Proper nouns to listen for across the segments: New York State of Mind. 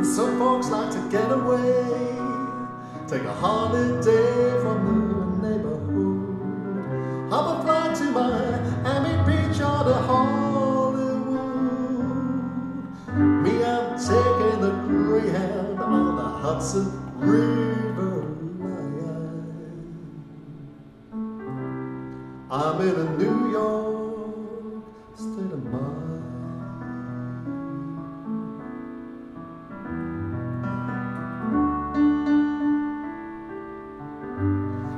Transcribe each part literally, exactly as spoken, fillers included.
Some folks like to get away, take a holiday from the neighborhood, hop a flight to Miami Beach or to Hollywood. Me, I'm taking the Greyhound on the Hudson River line. I'm in a New York state of mind.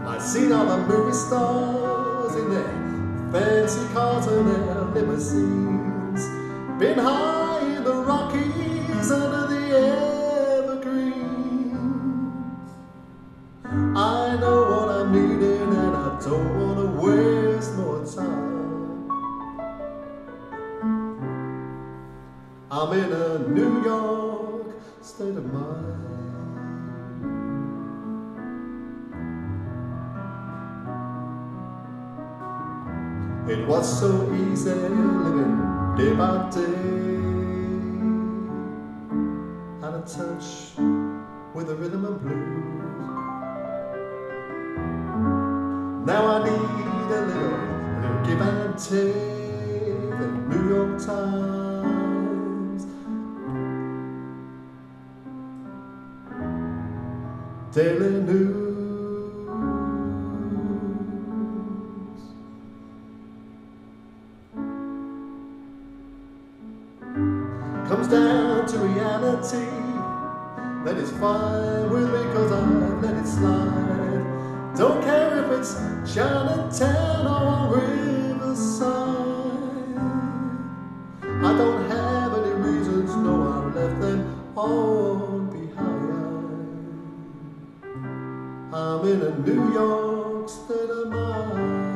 I've seen all the movie stars in their fancy cars and their limousines, been high in the Rockies under the evergreens. I know what I'm needing and I don't want to waste more time. I'm in a New York state of mind. It was so easy living day by day, out of touch with the rhythm and blues. Now I need a little, a little give and take. The New York Times Daily News. Comes down to reality, that is fine with me cause I've let it slide. Don't care if it's Chinatown or Riverside. I don't have any reasons, no, I left them all behind. I'm in a New York state of mind.